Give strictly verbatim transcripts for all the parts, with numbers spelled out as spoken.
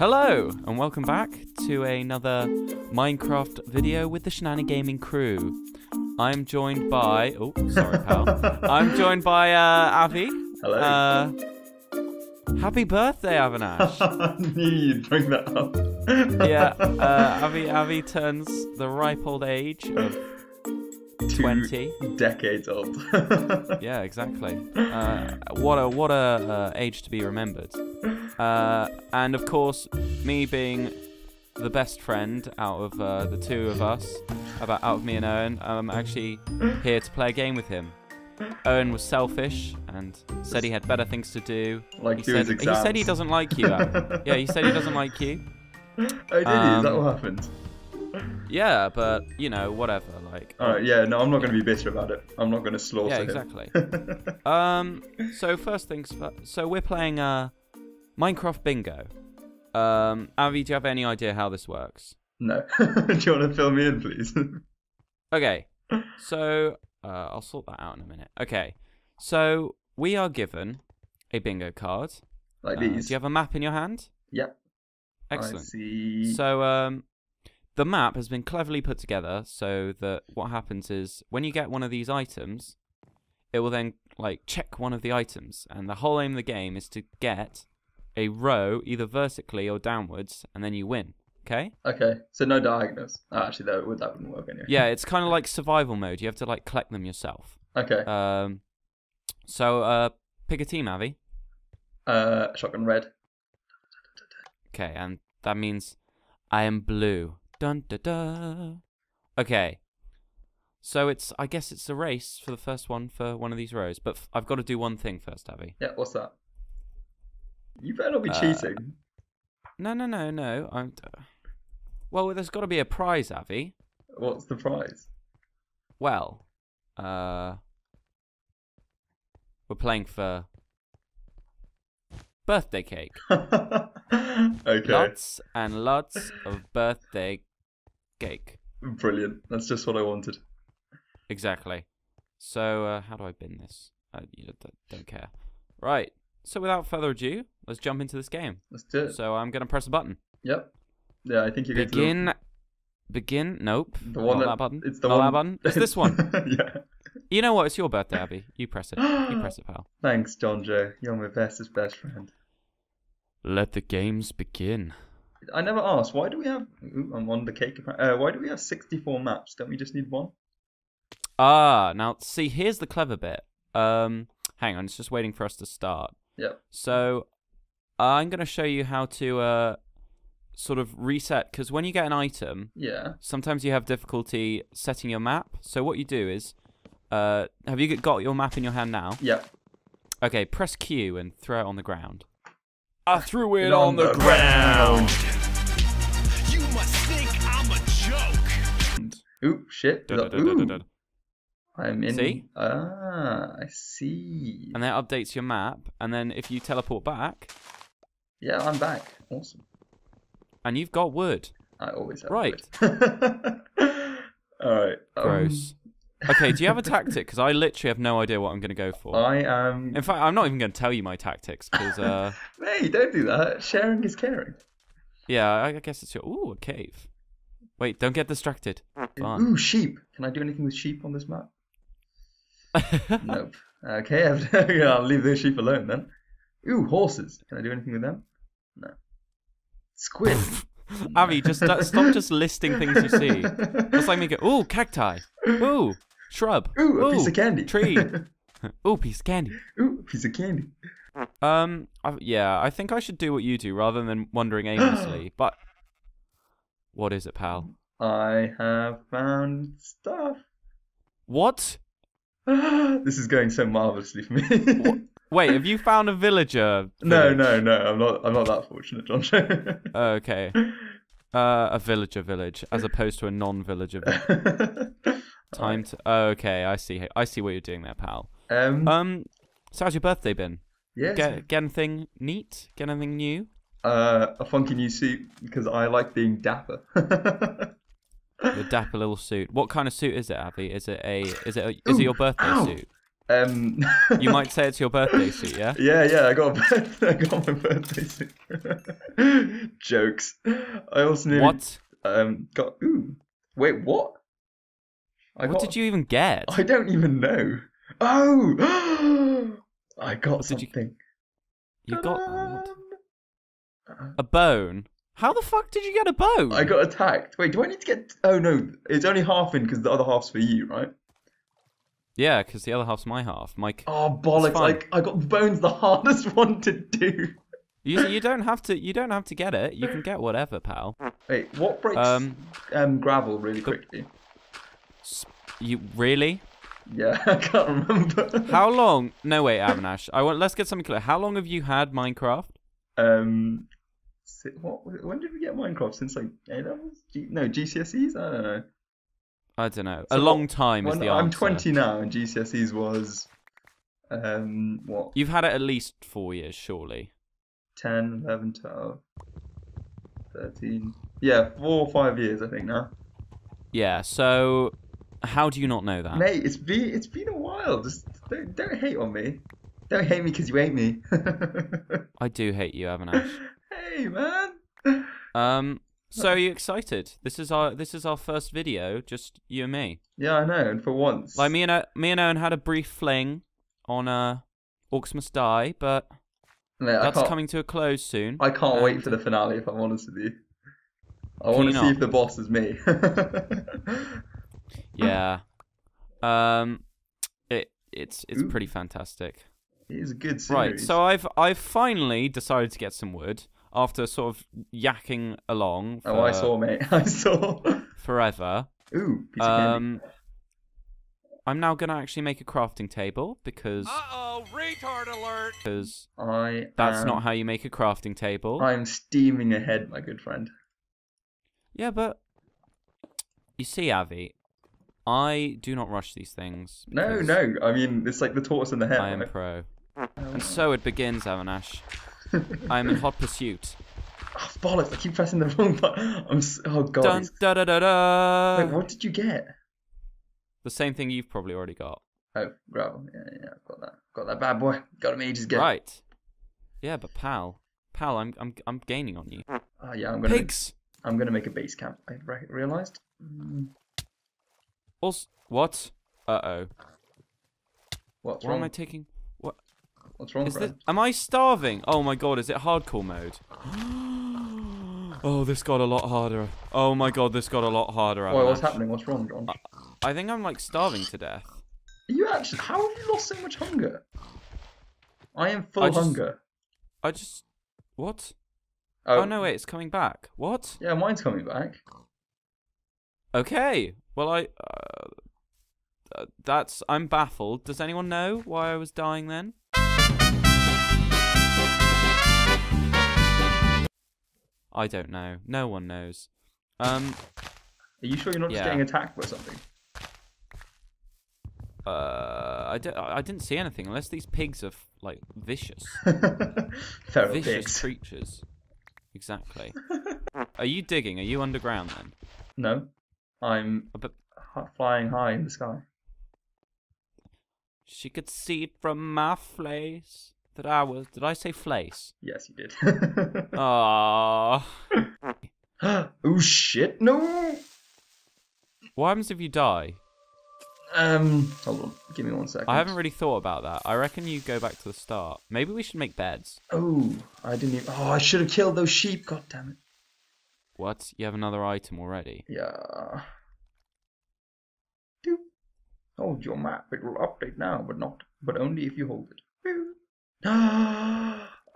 Hello, and welcome back to another Minecraft video with the Shenani Gaming crew. I'm joined by... Oh, sorry, pal. I'm joined by uh, Avi. Hello. Uh, happy birthday, Avinash. I knew you'd bring that up. Yeah, uh, Avi, Avi turns the ripe old age of... twenty decades old. Yeah, exactly. Uh, what a what a uh, age to be remembered. Uh, and of course, me being the best friend out of uh, the two of us, about out of me and Owen, I'm actually here to play a game with him. Owen was selfish and said he had better things to do. Like he, do said, his he said he doesn't like you. Adam. Yeah, he said he doesn't like you. Oh, did um, he? Is that what happened? Yeah, but you know, whatever. Like, all right, yeah, no, I'm not going to be bitter about it. I'm not going to slaughter him. Yeah, exactly. um, so first things first. So we're playing uh, Minecraft Bingo. Um, Avi, do you have any idea how this works? No. Do you want to fill me in, please? Okay. So uh, I'll sort that out in a minute. Okay. So we are given a bingo card. Like uh, these. Do you have a map in your hand? Yep. Excellent. I see. So um. The map has been cleverly put together so that what happens is when you get one of these items, it will then like check one of the items, and the whole aim of the game is to get a row either vertically or downwards, and then you win. Okay. Okay. So no diagonals. Oh, actually, that would that wouldn't work anyway. Yeah, it's kind of like survival mode. You have to like collect them yourself. Okay. Um. So uh, pick a team, Avi. Uh, shotgun red. Okay, and that means I am blue. Dun, da, da. Okay, so it's I guess it's a race for the first one for one of these rows, but f I've got to do one thing first, Avi. Yeah, what's that? You better not be uh, cheating. No, no, no, no. I'm. Well, there's got to be a prize, Avi. What's the prize? Well, uh, we're playing for birthday cake. Okay. Lots and lots of birthday cake. Cake. Brilliant. That's just what I wanted. Exactly. So, uh, how do I bin this? I don't, don't care. Right. So, without further ado, let's jump into this game. Let's do it. So, I'm going to press a button. Yep. Yeah, I think you're going to... Begin. The... Begin. Nope. The one Not that, that button. It's the Not one... that button. It's this one. Yeah. You know what? It's your birthday, Abby. You press it. You press it, pal. Thanks, Jonjo. You're my bestest best friend. Let the games begin. I never asked, why do we have... Ooh, I'm on the cake. Uh, why do we have sixty-four maps? Don't we just need one? Ah, now, see, here's the clever bit. Um, hang on, it's just waiting for us to start. Yep. So, I'm going to show you how to uh, sort of reset, because when you get an item, yeah, sometimes you have difficulty setting your map. So what you do is... Uh, have you got your map in your hand now? Yep. Okay, press Q and throw it on the ground. I threw it on, on the, the ground. ground. You must think I'm a joke. Ooh, shit. Da, da, da, Ooh. Da, da, da. I'm in. See? Ah, I see. And that updates your map. And then if you teleport back. Yeah, I'm back. Awesome. And you've got wood. I always have right. wood. Right. All right. Gross. Um... Okay, do you have a tactic? Because I literally have no idea what I'm going to go for. I am... In fact, I'm not even going to tell you my tactics, because... Uh... Hey, don't do that. Sharing is caring. Yeah, I guess it's your... Ooh, a cave. Wait, don't get distracted. Fun. Ooh, sheep. Can I do anything with sheep on this map? Nope. Okay, I've... I'll leave those sheep alone then. Ooh, horses. Can I do anything with them? No. Squid. Avi, just stop just listing things you see. That's like me go, ooh, cacti. Ooh. Shrub. Ooh, a Ooh, piece of candy. Tree. Ooh, piece of candy. Ooh, piece of candy. Um, I, yeah, I think I should do what you do rather than wandering aimlessly. But what is it, pal? I have found stuff. What? This is going so marvelously for me. What? Wait, have you found a villager? Village? No, no, no. I'm not. I'm not that fortunate, Jonjo. Okay. Uh, a villager village, as opposed to a non-villager village. Time to okay, I see. I see what you're doing there, pal. Um, um so how's your birthday been? Yeah. Get, get anything neat? Get anything new? Uh, a funky new suit because I like being dapper. The dapper little suit. What kind of suit is it, Avi? Is it a? Is it? A, is Ooh, it your birthday ow. suit? Um, you might say it's your birthday suit, yeah? Yeah, yeah, I got, a birth I got my birthday suit. Jokes. I also nearly... What? Um, got... Ooh. Wait, what? I what got, did you even get? I don't even know. Oh! I got what something. You, you got... What? A bone? How the fuck did you get a bone? I got attacked. Wait, do I need to get... Oh, no. It's only half in because the other half's for you, right? Yeah, because the other half's my half, Mike. Oh bollocks! Like I got bones, the hardest one to do. You you don't have to you don't have to get it. You can get whatever, pal. Wait, what breaks um, um gravel really quickly? You really? Yeah, I can't remember. How long? No wait, Avinash. I want. Let's get something clear. How long have you had Minecraft? Um, what? When did we get Minecraft? Since like A levels? G, no, G C S Es. I don't know. I don't know. So a long time is the answer. I'm twenty now, and G C S Es was um what? You've had it at least four years, surely. ten, eleven, twelve, thirteen. Yeah, four or five years, I think now. Yeah. So, how do you not know that, mate? It's been it's been a while. Just don't don't hate on me. Don't hate me because you hate me. I do hate you, Avinash. Hey, man. Um. So are you excited? This is our this is our first video, just you and me. Yeah, I know, and for once. Like me and o me and Owen had a brief fling on uh, Orcs Must Die, but Mate, that's coming to a close soon. I can't um, wait for the finale, if I'm honest with you. I want to see if the boss is me. Yeah, um, it it's it's Ooh. pretty fantastic. It is a good series. Right, so I've I've finally decided to get some wood. After sort of yakking along. For, oh, I saw, mate. I saw. Forever. Ooh, piece um, of candy. I'm now going to actually make a crafting table because... Uh-oh, retard alert! Because I that's am... not how you make a crafting table. I'm steaming ahead, my good friend. Yeah, but... You see, Avi, I do not rush these things. No, no. I mean, it's like the tortoise and the hare. I am right? pro. Oh. And so it begins, Avinash. I'm in hot pursuit. Oh, bollocks, I keep pressing the wrong button. I'm so, oh, God. Dun, da, da, da, da. Wait, what did you get? The same thing you've probably already got. Oh, gravel. Yeah, yeah, I've got that. Got that bad boy. Got him ages ago. Right. Yeah, but pal. Pal, I'm I'm, I'm gaining on you. Oh, yeah, I'm going to... Pigs! Make, I'm going to make a base camp, I re realised. Mm. Also, what? Uh-oh. What's wrong? What am I taking... What? What's wrong, bro? Am I starving? Oh my god, is it hardcore mode? Oh, this got a lot harder. Oh my god, this got a lot harder. Wait, what's happening? What's wrong, John? I, I think I'm like starving to death. Are you actually? How have you lost so much hunger? I am full I just, hunger. I just. What? Oh. Oh no, wait, it's coming back. What? Yeah, mine's coming back. Okay. Well, I. Uh, uh, that's. I'm baffled. Does anyone know why I was dying then? I don't know. No one knows. Um, Are you sure you're not yeah. just getting attacked by something? Uh, I, don't, I didn't see anything, unless these pigs are, like, vicious. vicious pigs. creatures. Exactly. Are you digging? Are you underground, then? No. I'm but, flying high in the sky. She could see it from my place. That I was. Did I say flace? Yes, you did. Ah. Oh shit! No. What happens if you die? Um. Hold on. Give me one second. I haven't really thought about that. I reckon you go back to the start. Maybe we should make beds. Oh, I didn't even. Oh, I should have killed those sheep. God damn it. What? You have another item already? Yeah. Do. Hold your map. It will update now, but not. But only if you hold it. I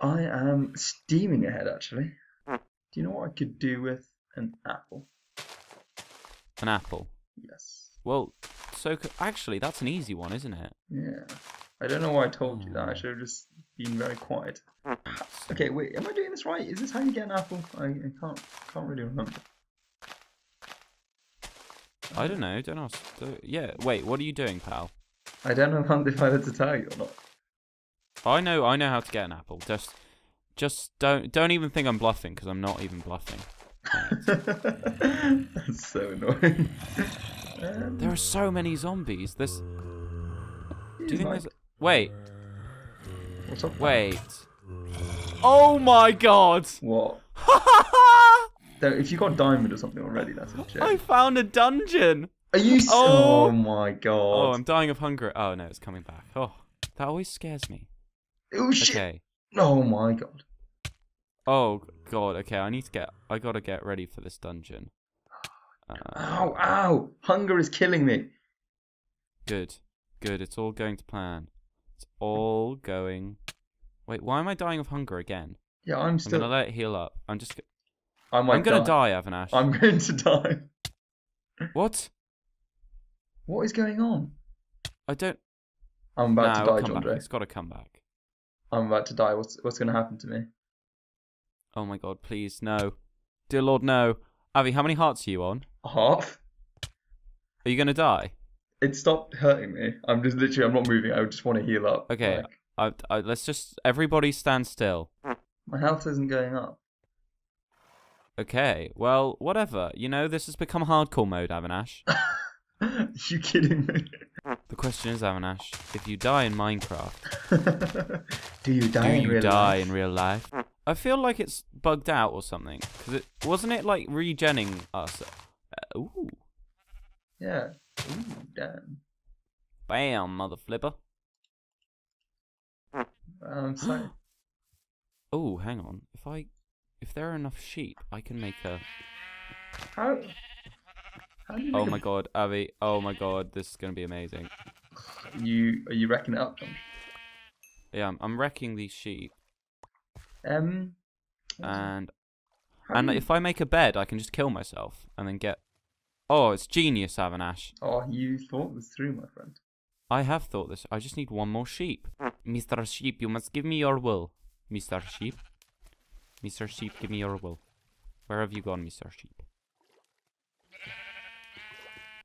am steaming ahead, actually. Do you know what I could do with an apple? An apple? Yes. Well, so actually, that's an easy one, isn't it? Yeah. I don't know why I told you that. I should have just been very quiet. Okay, wait. Am I doing this right? Is this how you get an apple? I, I can't. Can't really remember. I don't know. Don't ask. Don't, yeah. Wait. What are you doing, pal? I don't know if I had to tell you or not. I know, I know how to get an apple. Just, just don't, don't even think I'm bluffing because I'm not even bluffing. That's so annoying. Um, there are so many zombies. This. doing this. Wait. What's up? Wait. Oh my god! What? If you got a diamond or something already, that's a joke. I found a dungeon. Are you? So oh. oh my god! Oh, I'm dying of hunger. Oh no, it's coming back. Oh, that always scares me. Oh shit! Okay. Oh my god! Oh god! Okay, I need to get. I gotta get ready for this dungeon. Uh, ow! Ow! Hunger is killing me. Good, good. It's all going to plan. It's all going. Wait, why am I dying of hunger again? Yeah, I'm still. I'm gonna let it heal up. I'm just. I might I'm gonna die, die Avinash. I'm going to die. What? What is going on? I don't. I'm about nah, to die, Jonjo. It's got to come back. I'm about to die. What's what's going to happen to me? Oh my god! Please no, dear Lord, no. Avi, how many hearts are you on? A half. Are you going to die? It stopped hurting me. I'm just literally. I'm not moving. I just want to heal up. Okay. Like. I, I, let's just everybody stand still. My health isn't going up. Okay, well, whatever. You know, this has become hardcore mode, Avinash. Are you kidding me? The question is, Avinash, if you die in Minecraft, do you die, do in, you real die in real life? I feel like it's bugged out or something. Cause it wasn't it like regenning us. Uh, ooh. Yeah. Ooh, damn. Bam, mother flipper. I'm sorry. Oh, hang on. If I. If there are enough sheep, I can make a... How? How do you make oh my a... god, Avi. Oh my god, this is going to be amazing. You Are you wrecking it up, John? Yeah, I'm, I'm wrecking these sheep. Um... And... And you... if I make a bed, I can just kill myself and then get... Oh, it's genius, Avinash. Oh, you thought this through, my friend. I have thought this. I just need one more sheep. Mister Sheep, you must give me your will. Mister Sheep. Mister Sheep, give me your will. Where have you gone, Mister Sheep?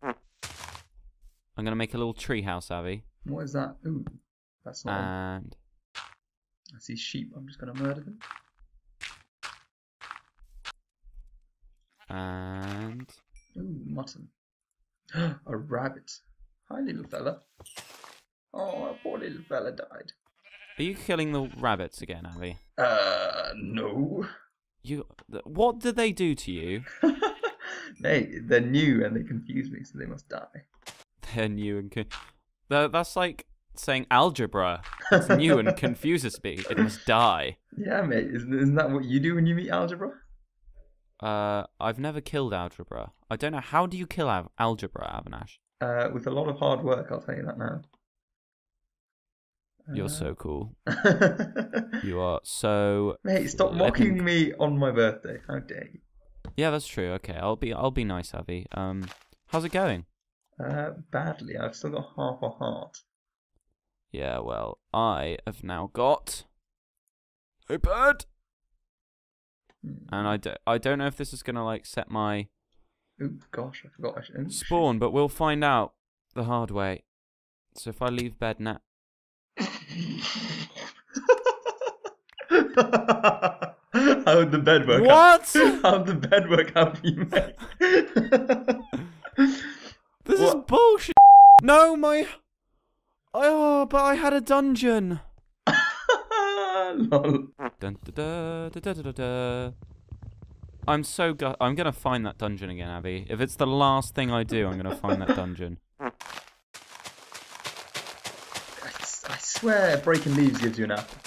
I'm gonna make a little tree house, Avi. What is that? Ooh, that's not. And I see sheep. I'm just gonna murder them. And ooh, mutton. A rabbit. Hi, little fella. Oh, our poor little fella died. Are you killing the rabbits again, Avi? Uh, no. You, what do they do to you? Mate, they're new and they confuse me, so they must die. They're new and con that's like saying algebra. It's new and confuses me. It must die. Yeah, mate. Isn't, isn't that what you do when you meet algebra? Uh, I've never killed algebra. I don't know. How do you kill al algebra, Avinash? Uh, with a lot of hard work, I'll tell you that now. You're so cool. You are so. Mate, stop mocking can... me on my birthday. How dare you? Yeah, that's true. Okay, I'll be I'll be nice, Avi. Um, how's it going? Uh, badly. I've still got half a heart. Yeah, well, I have now got a bird, hmm. and I do, I don't know if this is gonna like set my. Oh gosh, I forgot. I should... Spawn, but we'll find out the hard way. So if I leave bed now. How would the bed work what? out? How would the bed work out for you, mate? This what? is bullshit. No, my. Oh, but I had a dungeon. Lol. Dun, da, da, da, da, da, da. I'm so gut. I'm gonna find that dungeon again, Avi. If it's the last thing I do, I'm gonna find that dungeon. I swear breaking leaves gives you an apple.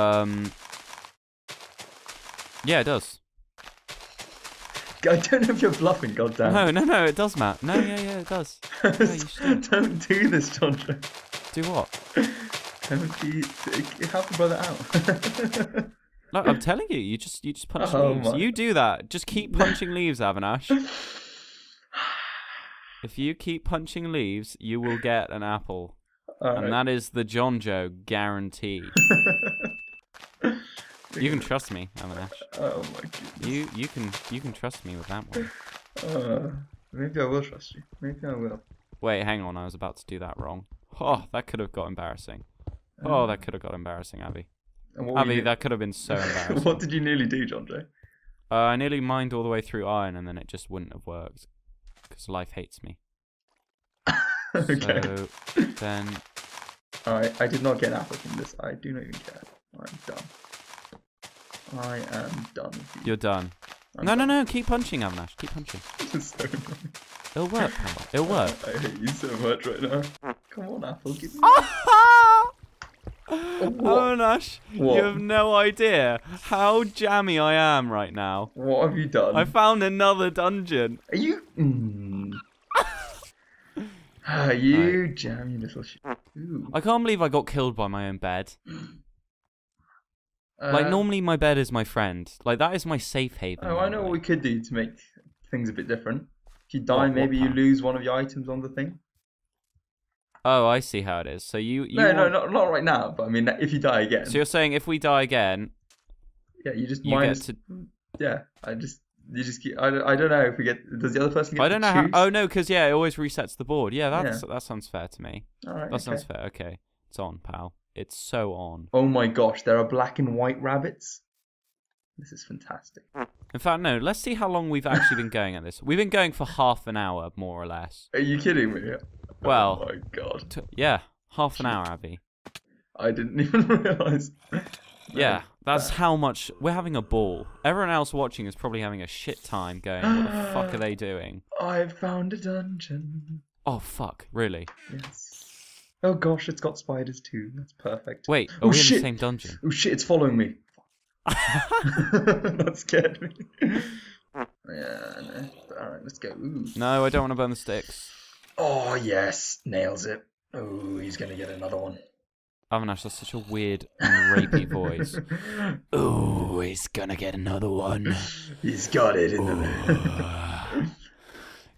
Um. Yeah, it does. I don't know if you're bluffing, goddamn. No, no, no, it does, Matt. No, yeah, yeah, it does. Yeah, you don't do this, Jonjo. Do what? Don't be help the brother out. Look, I'm telling you, you just you just punch oh, leaves. My. You do that. Just keep punching leaves, Avinash. If you keep punching leaves, you will get an apple. All and right. that is the Jonjo guarantee. You can trust me, Avinash. Oh my goodness. You you can you can trust me with that one. Uh, maybe I will trust you. Maybe I will. Wait, hang on. I was about to do that wrong. Oh, that could have got embarrassing. Oh, that could have got embarrassing, Avi. Avi, that could have been so embarrassing. What did you nearly do, Jonjo? Uh, I nearly mined all the way through iron, and then it just wouldn't have worked because life hates me. Okay. So then I I did not get an apple from this. I do not even care. I'm done. I am done with you. You're done. I'm no, done. no, no. Keep punching, Amnash. Keep punching. It's so annoying. It'll work, Pamela. It'll work. I hate you so much right now. Come on, Apple. Give me Amnash, oh, you have no idea how jammy I am right now. What have you done? I found another dungeon. Are you... Mm. Are you right. jammy little shit? I can't believe I got killed by my own bed. Uh, like, normally my bed is my friend. Like, that is my safe haven. Oh, I know way. what we could do to make things a bit different. If you die, what, maybe what you lose one of your items on the thing. Oh, I see how it is. So you... you no, want... no, not, not right now, but I mean, if you die again. So you're saying if we die again... Yeah, you just you minus... Get to... Yeah, I just... You just keep... I don't, I don't know if we get... Does the other person get I don't to know choose? How... Oh, no, because, yeah, it always resets the board. Yeah, that's, yeah. that sounds fair to me. All right, That okay. sounds fair. Okay, it's on, pal. It's so on. Oh my gosh, there are black and white rabbits. This is fantastic. In fact, no, let's see how long we've actually been going at this. We've been going for half an hour, more or less. Are you kidding me? Well, oh my god. T yeah, half an hour, Avi. I didn't even realise. Yeah, that's how much... We're having a ball. Everyone else watching is probably having a shit time going, what the fuck are they doing? I've found a dungeon. Oh, fuck, really? Yes. Oh gosh, it's got spiders too. That's perfect. Wait, are oh, we shit. in the same dungeon? Oh shit, it's following me. That scared me. Yeah, no. Alright, let's go. Ooh. No, I don't want to burn the sticks. Oh yes, nails it. Oh, he's going to get another one. Avinash, that's such a weird and rapey voice. Oh, he's going to get another one. He's got it in the...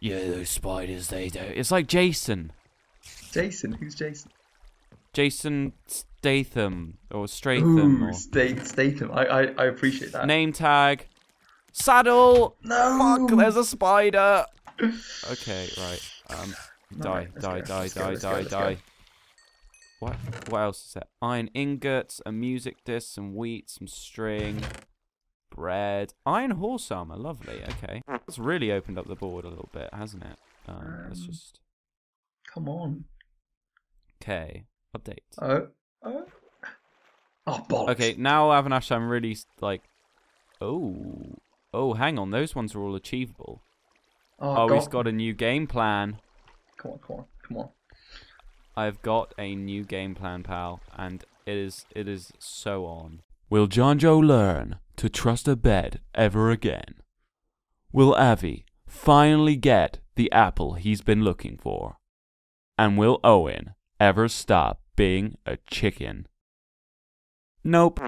Yeah, those spiders, they do. It's like Jason. Jason? Who's Jason? Jason Statham or Stratham. Ooh, or... St Statham. I, I I appreciate that. Name tag. Saddle. No. Fuck. There's a spider. Okay. Right. Um. Die. Right, die. Go. Die. Let's die. Go, die. Go, die. Go. What? What else is there? Iron ingots, a music disc, some wheat, some string, bread, iron horse armor. Lovely. Okay. That's really opened up the board a little bit, hasn't it? Um. um let's just. Come on. Okay. Update. Oh. Oh. Oh, bollocks. Okay, now Avinash, I'm really like... Oh. Oh, hang on. Those ones are all achievable. Oh, oh he's got a new game plan. Come on, come on, come on. I've got a new game plan, pal. And it is it is so on. Will Jonjo learn to trust a bed ever again? Will Avi finally get the apple he's been looking for? And will Owen ever stop being a chicken? Nope.